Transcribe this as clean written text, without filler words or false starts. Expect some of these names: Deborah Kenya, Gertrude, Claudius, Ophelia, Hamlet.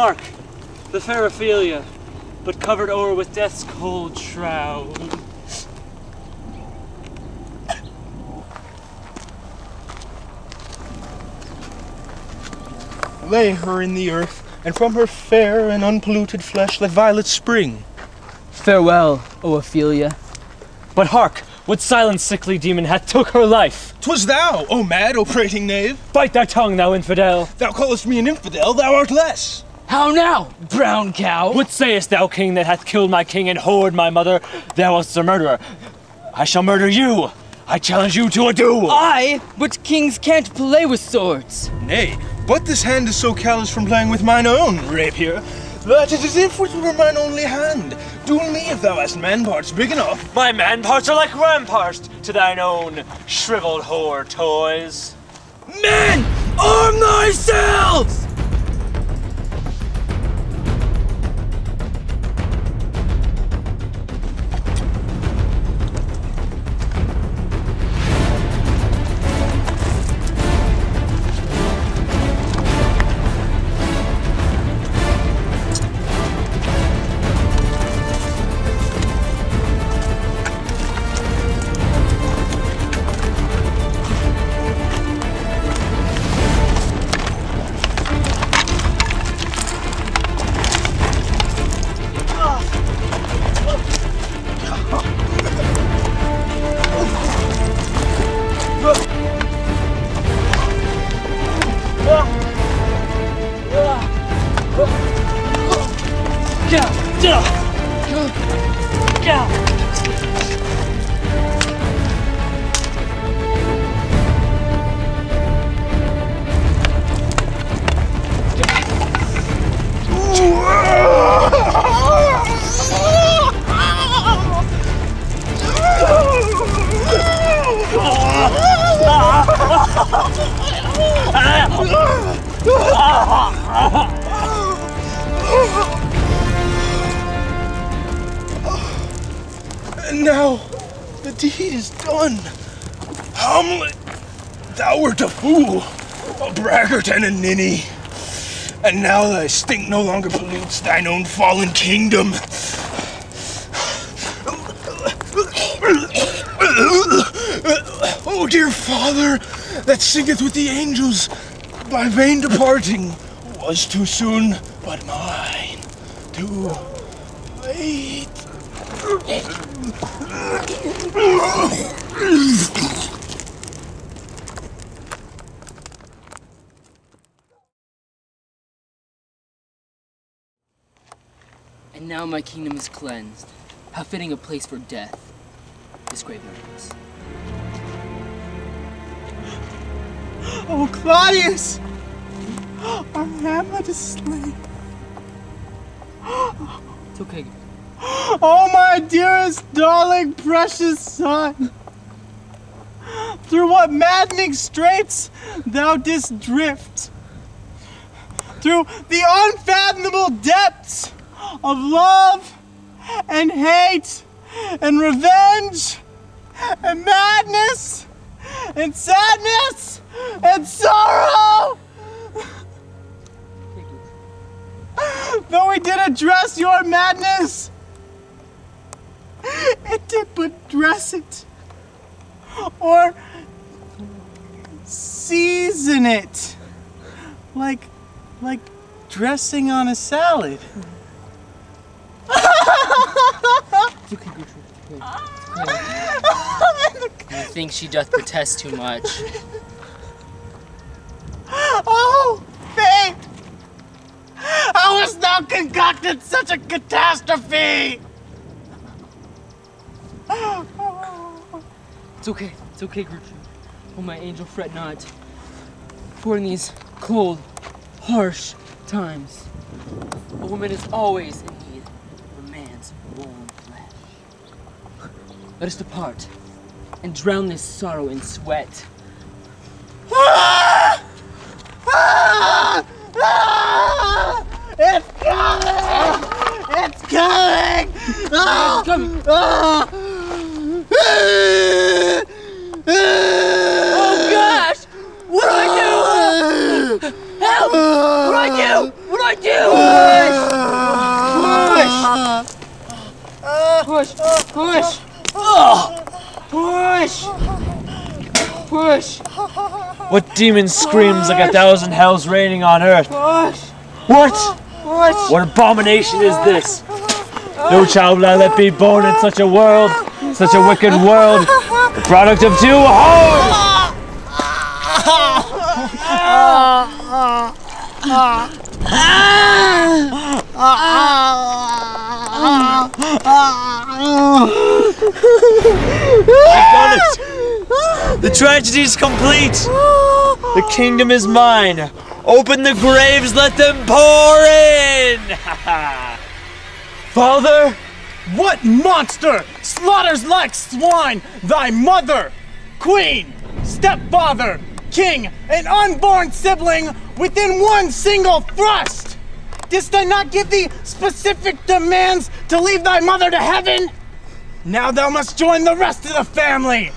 Mark, the fair Ophelia, but covered o'er with death's cold shroud. Lay her in the earth, and from her fair and unpolluted flesh let violets spring. Farewell, O Ophelia. But hark, what silent sickly demon hath took her life? 'Twas thou, O mad, O prating knave! Bite thy tongue, thou infidel! Thou callest me an infidel, thou art less! How now, brown cow? What sayest thou, king, that hath killed my king and whored my mother? Thou art a murderer. I shall murder you! I challenge you to a duel! I? But kings can't play with swords! Nay, but this hand is so callous from playing with mine own rapier, that it is as if it were mine only hand. Duel me if thou hast man-parts big enough. My man-parts are like ramparts to thine own shriveled whore toys. Men, arm thyselves! And now the deed is done. Hamlet, thou wert a fool, a braggart and a ninny. And now thy stink no longer pollutes thine own fallen kingdom. O dear Father, that singeth with the angels, thy vain departing was too soon, but mine too late. And now my kingdom is cleansed. How fitting a place for death, this graveyard is. Oh, Claudius! Our Hamlet is slain. It's okay. Oh, my dearest, darling, precious son! Through what maddening straits thou didst drift! Through the unfathomable depths of love and hate and revenge and madness and sadness and sorrow! Though we did address your madness, it did but dress it, or season it, like dressing on a salad. You can do it. I think she doth protest too much. Oh, fate! How hast thou concocted such a catastrophe? It's okay, Gertrude. Oh, my angel, fret not. For in these cold, harsh times, a woman is always in need of a man's warm flesh. Let us depart and drown this sorrow in sweat. It's coming! It's coming! It's coming! Oh gosh! What do I do? Help! What do I do? What do I do? What demon screams like 1,000 hells raining on earth? What abomination is this? No child will I let be born in such a world, such a wicked world, the product of two whores! The tragedy is complete. The kingdom is mine. Open the graves, let them pour in. Father, what monster slaughters like swine thy mother, queen, stepfather, king, and unborn sibling within one single thrust? Didst I not give thee specific demands to leave thy mother to heaven? Now thou must join the rest of the family!